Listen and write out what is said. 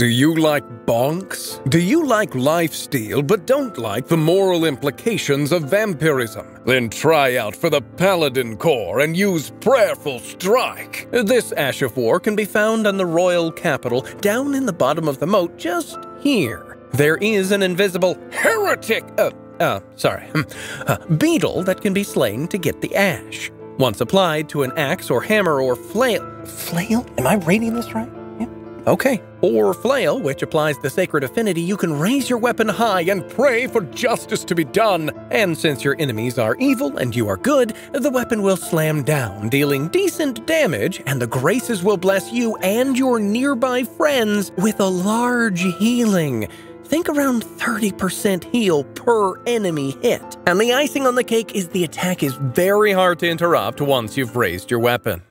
Do you like bonks? Do you like lifesteal but don't like the moral implications of vampirism? Then try out for the Paladin Corps and use Prayerful Strike. This Ash of War can be found on the Royal Capital, down in the bottom of the moat, just here. There is an invisible heretic, beetle that can be slain to get the ash. Once applied to an axe or hammer or flail? Am I reading this right? Yeah. Okay. Or flail, which applies the sacred affinity, you can raise your weapon high and pray for justice to be done. And since your enemies are evil and you are good, the weapon will slam down, dealing decent damage, and the graces will bless you and your nearby friends with a large healing. Think around 30% heal per enemy hit. And the icing on the cake is the attack is very hard to interrupt once you've raised your weapon.